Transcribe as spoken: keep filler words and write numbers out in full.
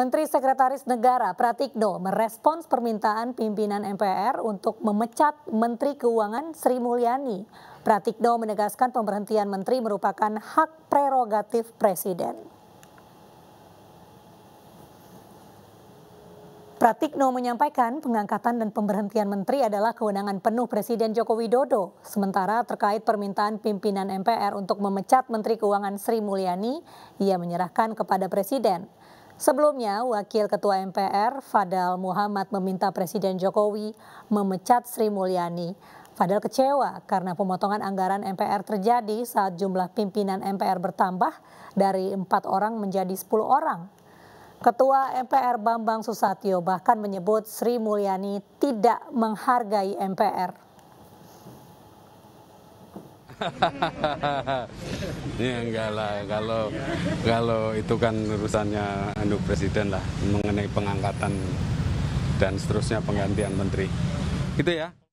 Menteri Sekretaris Negara Pratikno merespons permintaan pimpinan M P R untuk memecat Menteri Keuangan Sri Mulyani. Pratikno menegaskan pemberhentian menteri merupakan hak prerogatif Presiden. Pratikno menyampaikan pengangkatan dan pemberhentian menteri adalah kewenangan penuh Presiden Joko Widodo. Sementara terkait permintaan pimpinan M P R untuk memecat Menteri Keuangan Sri Mulyani, ia menyerahkan kepada Presiden. Sebelumnya, Wakil Ketua M P R Fadel Muhammad meminta Presiden Jokowi memecat Sri Mulyani. Fadel kecewa karena pemotongan anggaran M P R terjadi saat jumlah pimpinan M P R bertambah dari empat orang menjadi sepuluh orang. Ketua M P R Bambang Susatyo bahkan menyebut Sri Mulyani tidak menghargai M P R. Ya enggak lah, kalau kalau itu kan urusannya anu presiden lah, mengenai pengangkatan dan seterusnya penggantian menteri. Gitu ya.